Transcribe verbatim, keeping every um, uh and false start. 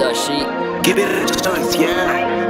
Sushi. Give it a chance, yeah.